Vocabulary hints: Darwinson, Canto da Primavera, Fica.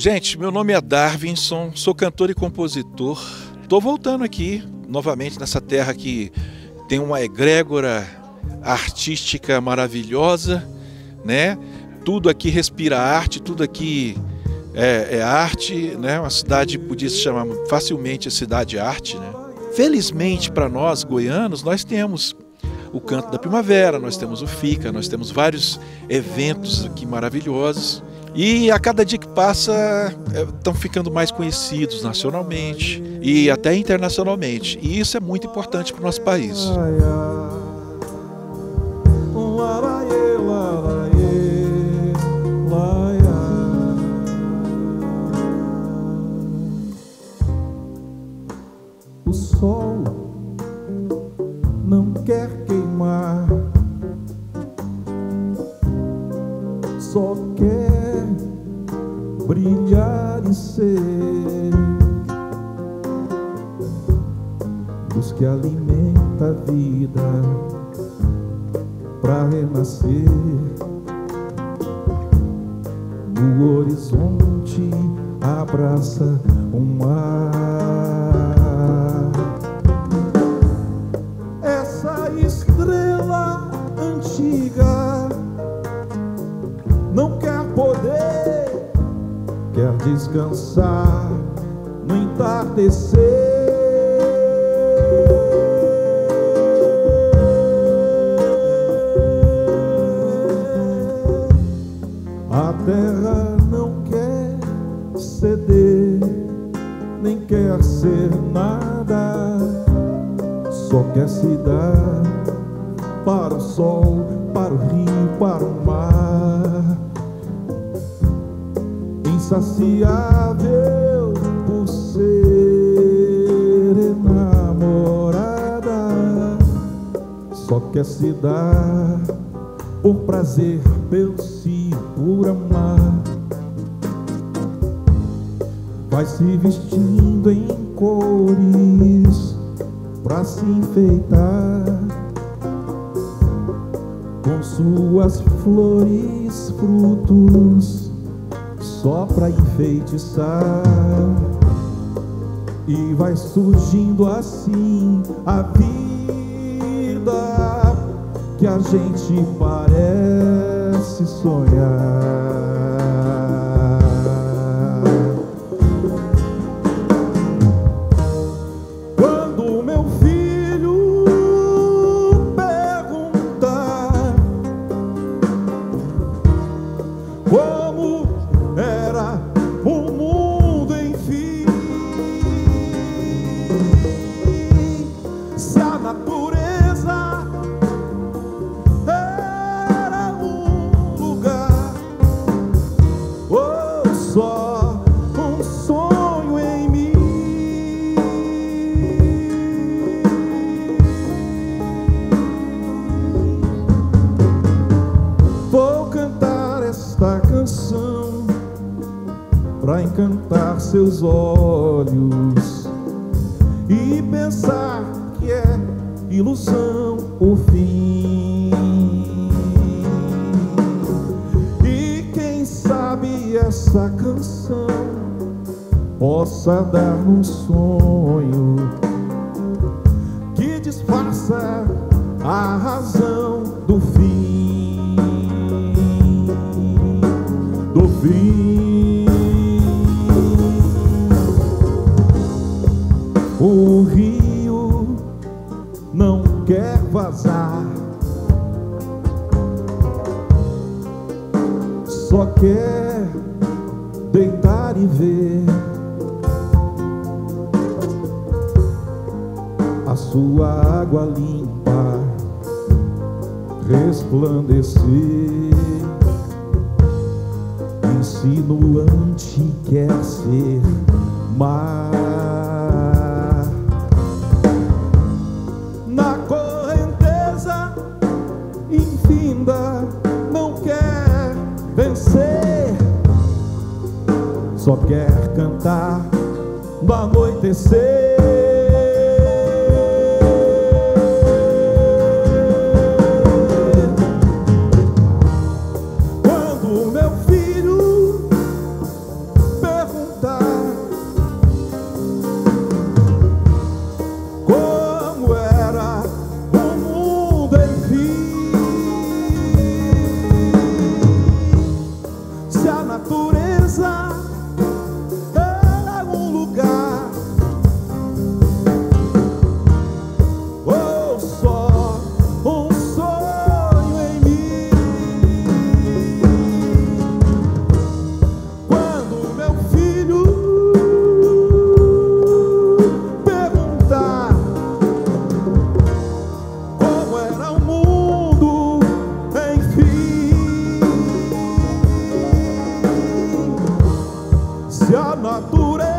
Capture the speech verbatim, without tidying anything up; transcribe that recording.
Gente, meu nome é Darwinson, sou cantor e compositor. Estou voltando aqui, novamente, nessa terra que tem uma egrégora artística maravilhosa, né? Tudo aqui respira arte, tudo aqui é, é arte, né? Uma cidade podia se chamar facilmente a cidade arte, né? Felizmente para nós, goianos, nós temos o Canto da Primavera, nós temos o Fica, nós temos vários eventos aqui maravilhosos. E a cada dia que passa, estão ficando mais conhecidos nacionalmente e até internacionalmente. E isso é muito importante para o nosso país. O sol não quer queimar, só quer brilhar e ser luz que alimenta a vida para renascer no horizonte, abraça o mar. Essa estrela antiga não quer poder, quer descansar no entardecer. A terra não quer ceder, nem quer ser nada, só quer se dar para o sol, para o rio, para o mar. Insaciável por ser enamorada, só quer se dar por prazer, pelo se por amar. Vai se vestindo em cores pra se enfeitar, com suas flores, frutos, só pra enfeitiçar. E vai surgindo assim a vida que a gente parece sonhar. Quando meu filho perguntar como era o mundo, enfim, se a natureza só um sonho em mim, vou cantar esta canção pra encantar seus olhos e pensar que é ilusão o fim. E quem sabe essa canção possa dar um sonho que disfarça a razão do fim, do fim. O rio não quer vazar, só quer deitar e ver a sua água limpa resplandecer. Insinuante quer ser mar. Na correnteza infinda não quer vencer, só quer cantar no anoitecer. Quando meu filho natureza era um lugar, ou só um sonho em mim? Quando meu filho perguntar como era o mundo, natureza.